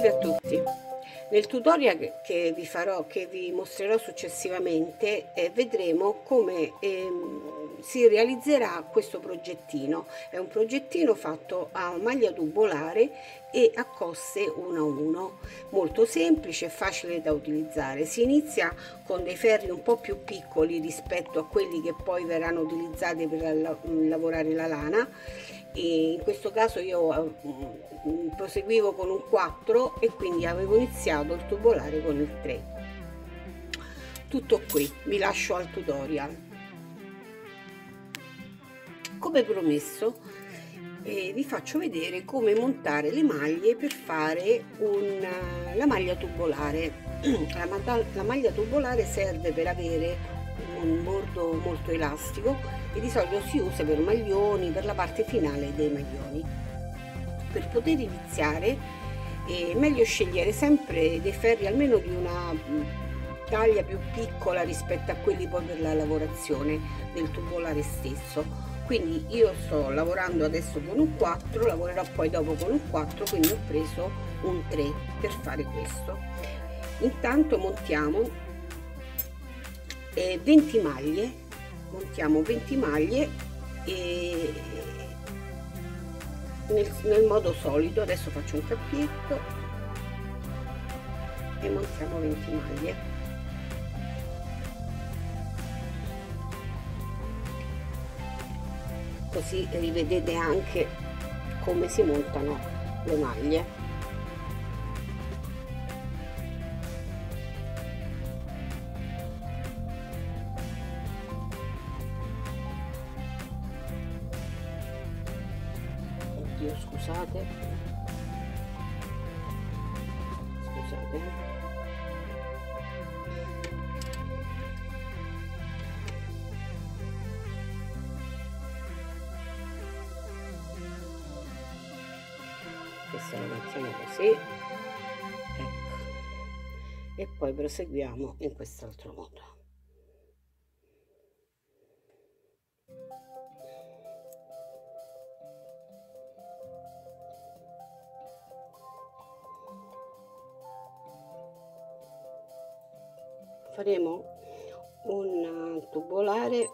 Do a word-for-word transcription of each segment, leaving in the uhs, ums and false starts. Salve a tutti! Nel tutorial che vi farò, che vi mostrerò successivamente, eh, vedremo come eh, si realizzerà questo progettino. È un progettino fatto a maglia tubolare e a cosse uno a uno, molto semplice e facile da utilizzare. Si inizia con dei ferri un po' più piccoli rispetto a quelli che poi verranno utilizzati per la, lavorare la lana. E in questo caso io proseguivo con un quattro e quindi avevo iniziato il tubolare con il tre. Tutto qui, vi lascio al tutorial. Come promesso, eh, vi faccio vedere come montare le maglie per fare un, la maglia tubolare. La, la maglia tubolare serve per avere un bordo molto elastico e di solito si usa per maglioni, per la parte finale dei maglioni. Per poter iniziare è meglio scegliere sempre dei ferri almeno di una taglia più piccola rispetto a quelli poi per la lavorazione del tubolare stesso. Quindi io sto lavorando adesso con un quattro, lavorerò poi dopo con un quattro, quindi ho preso un tre per fare questo. Intanto montiamo venti maglie, montiamo venti maglie e nel, nel modo solido. Adesso faccio un cappietto e montiamo venti maglie. Così rivedete anche come si montano le maglie. Scusate, scusate, questa la mettiamo così, ecco, e poi proseguiamo in quest'altro modo. Faremo un tubolare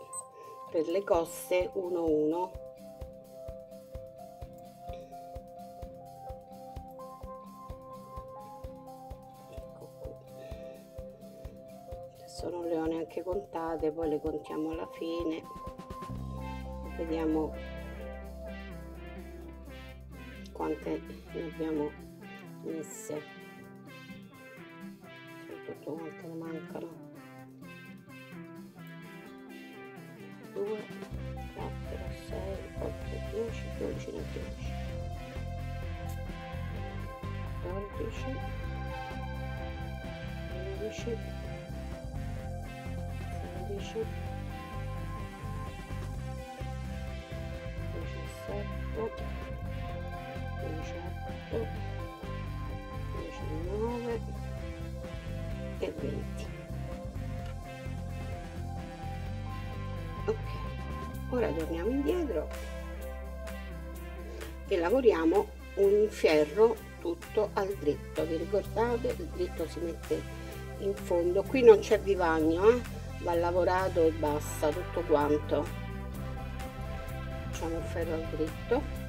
per le coste uno uno. Ecco qui. Adesso non le ho neanche contate, poi le contiamo alla fine. Vediamo quante ne abbiamo messe. Quante ne mancano? due, quattro, sei, otto, dieci, dodici, tredici, quattordici, quindici, diciassette, diciotto, diciannove. venti. Ok, ora torniamo indietro e lavoriamo un ferro tutto al dritto. Vi ricordate? Il dritto si mette in fondo, qui non c'è vivagno, eh? Va lavorato e basta tutto quanto. Facciamo un ferro al dritto.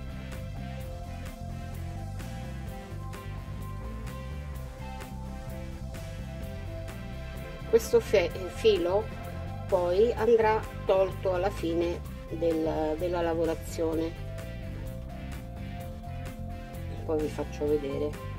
Questo filo poi andrà tolto alla fine del, della lavorazione, poi vi faccio vedere.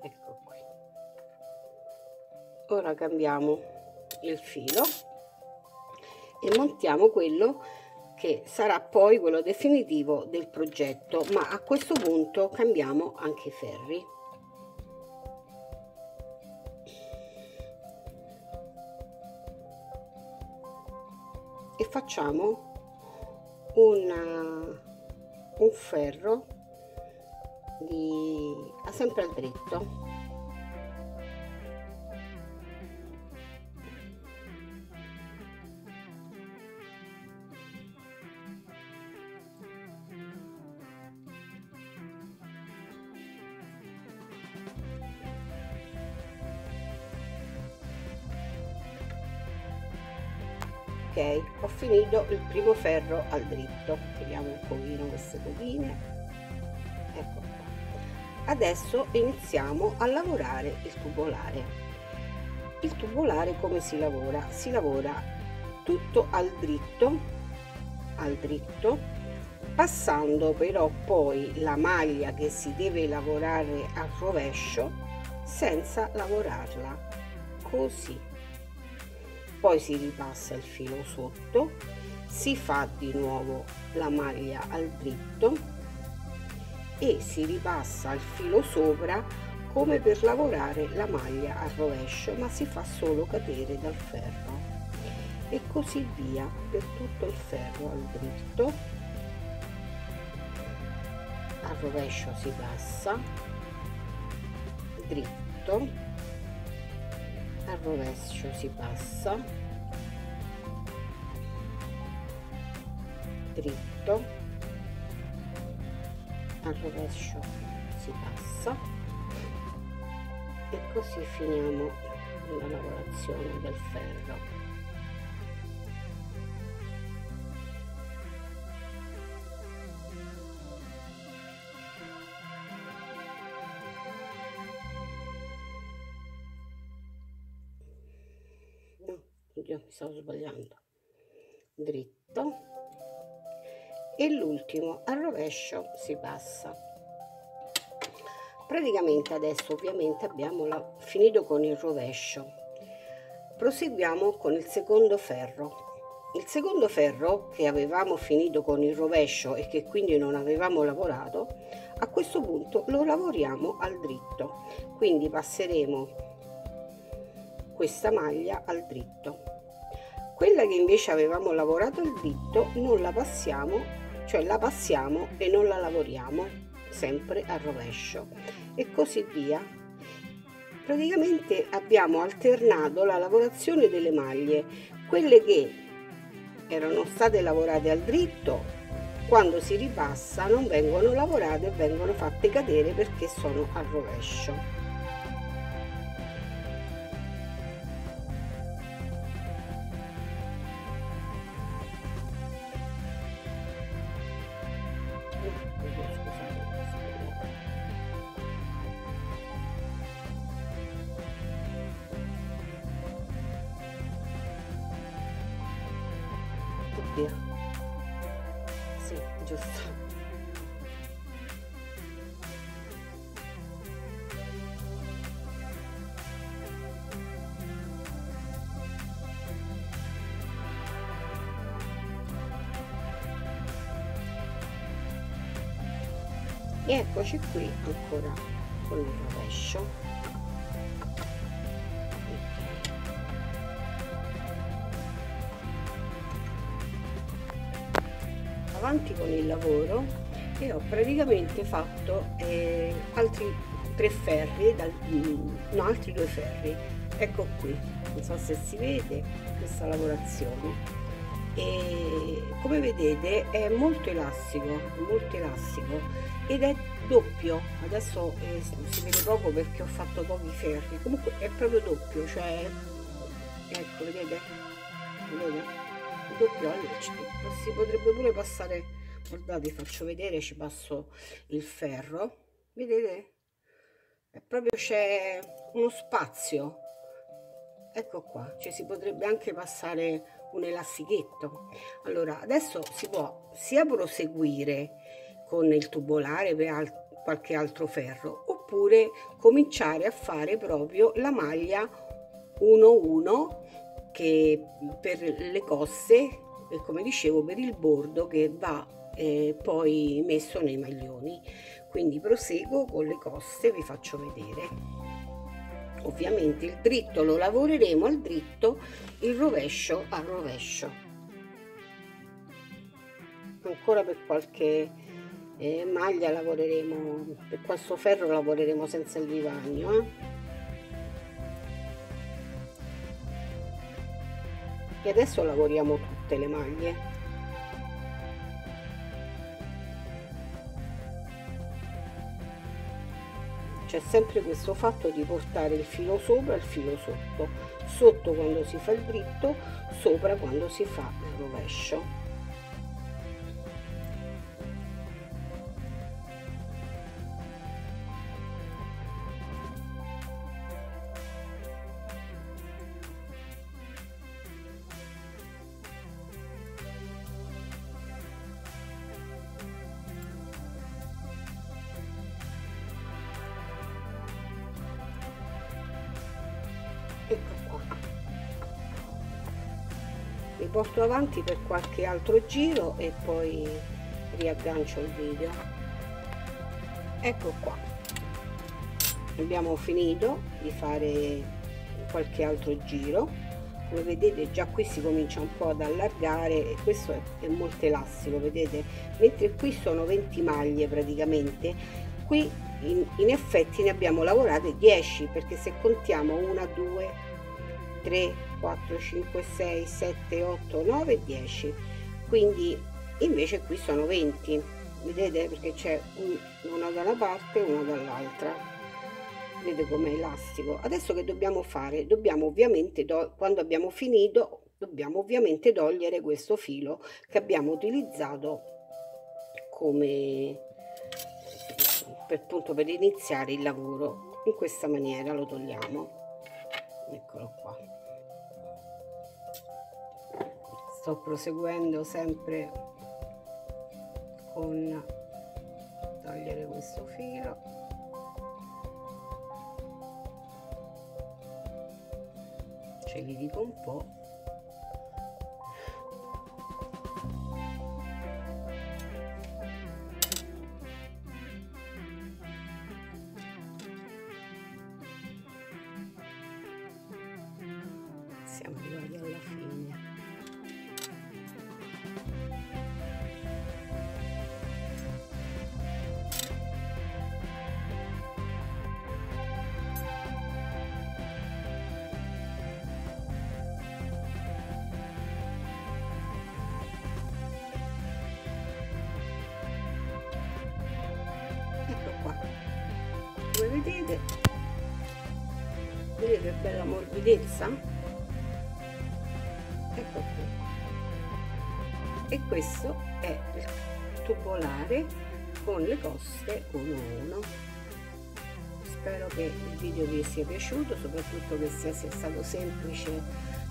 Ecco qui. Ora cambiamo il filo e montiamo quello che sarà poi quello definitivo del progetto, ma a questo punto cambiamo anche i ferri. e facciamo una, un ferro di, sempre al dritto. Okay, ho finito il primo ferro al dritto, tiriamo un pochino queste cosine, ecco qua. Adesso iniziamo a lavorare il tubolare. Il tubolare come si lavora? Si lavora tutto al dritto, al dritto, passando però poi la maglia che si deve lavorare al rovescio senza lavorarla, così. Poi si ripassa il filo sotto, si fa di nuovo la maglia al dritto e si ripassa il filo sopra come per lavorare la maglia al rovescio, ma si fa solo cadere dal ferro e così via per tutto il ferro al dritto. Al rovescio si passa dritto, al rovescio si passa dritto, al rovescio si passa e così finiamo la lavorazione del ferro. Io mi stavo sbagliando, dritto, e l'ultimo al rovescio si passa. Praticamente adesso ovviamente abbiamo la, finito con il rovescio. Proseguiamo con il secondo ferro. Il secondo ferro che avevamo finito con il rovescio e che quindi non avevamo lavorato, a questo punto lo lavoriamo al dritto, quindi passeremo questa maglia al dritto. Quella che invece avevamo lavorato al dritto non la passiamo, cioè la passiamo e non la lavoriamo, sempre al rovescio e così via. Praticamente abbiamo alternato la lavorazione delle maglie, quelle che erano state lavorate al dritto quando si ripassa non vengono lavorate e vengono fatte cadere perché sono al rovescio. Sì, giusto. E eccoci qui ancora con il rovescio. Avanti con il lavoro e ho praticamente fatto eh, altri tre ferri dal, no, altri due ferri, ecco qui, non so se si vede questa lavorazione e come vedete è molto elastico, molto elastico ed è doppio. Adesso eh, si vede poco perché ho fatto pochi ferri, comunque è proprio doppio, cioè ecco, vedete, vedete? Doppio, si potrebbe pure passare, guardate, faccio vedere, ci passo il ferro, vedete, è proprio, c'è uno spazio, ecco qua, cioè si potrebbe anche passare un elastichetto. Allora adesso si può sia proseguire con il tubolare per al qualche altro ferro oppure cominciare a fare proprio la maglia uno uno che per le coste e come dicevo per il bordo che va eh, poi messo nei maglioni. Quindi proseguo con le coste, vi faccio vedere. Ovviamente il dritto lo lavoreremo al dritto, il rovescio al rovescio. ancora per qualche eh, maglia lavoreremo, per questo ferro lavoreremo senza il vivagno. Eh. E adesso lavoriamo tutte le maglie. C'è sempre questo fatto di portare il filo sopra e il filo sotto, sotto quando si fa il dritto, sopra quando si fa il rovescio. Ecco qua, mi porto avanti per qualche altro giro e poi riaggancio il video. Ecco qua, abbiamo finito di fare qualche altro giro. Come vedete già qui si comincia un po' ad allargare e questo è, è molto elastico, vedete, mentre qui sono venti maglie praticamente, qui In, in effetti ne abbiamo lavorate dieci, perché se contiamo uno, due, tre, quattro, cinque, sei, sette, otto, nove, dieci, quindi invece qui sono venti, vedete, perché c'è un, una da una parte e una dall'altra, vedete com'è elastico. Adesso che dobbiamo fare? Dobbiamo ovviamente, quando abbiamo finito, dobbiamo ovviamente togliere questo filo che abbiamo utilizzato come... per punto per iniziare il lavoro. In questa maniera lo togliamo, eccolo qua. Sto proseguendo sempre con togliere questo filo, ce li dico un po'. Siamo arrivati alla fine. Ecco qua, come vedete, vedete che bella morbidezza? Ecco qui. E questo è il tubolare con le coste uno uno. Spero che il video vi sia piaciuto, soprattutto che sia, sia stato semplice,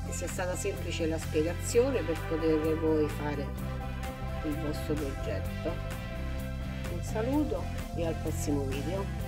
che sia stata semplice la spiegazione per poter voi fare il vostro progetto. Un saluto e al prossimo video.